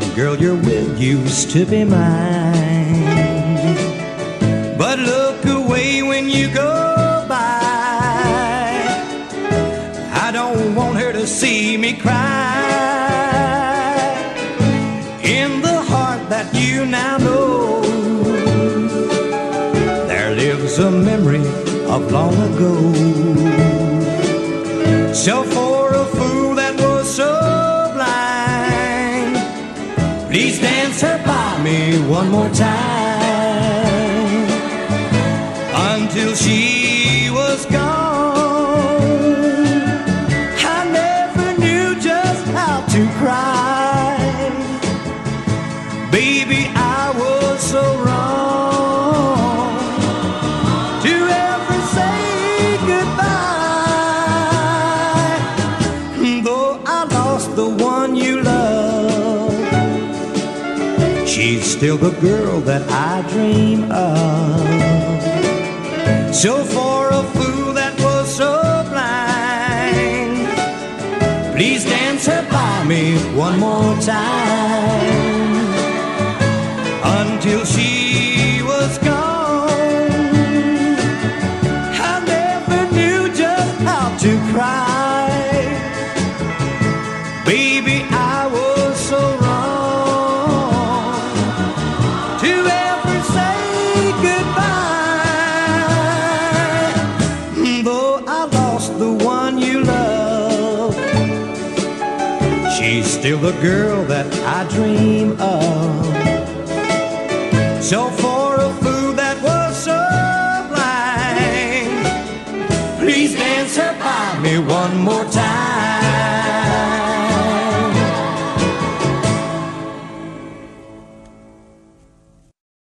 Well, girl, your will used to be mine, but look away when you go by. I don't want her to see me cry. In the heart that you now know, there lives a memory of long ago. So for a fool that was so blind, please dance her by me one more time. Until she was gone, I never knew just how to cry. Baby, I was so wrong to ever say goodbye. Though I lost the one you love, she's still the girl that I dream of. So for a fool that was so blind, please dance her by me one more time. Until she was gone, I never knew just how to cry. Baby, I was so wrong to ever say goodbye. Though I lost the one you love, she's still the girl that I dream of. So for a fool that was so blind, please dance her by me one more time.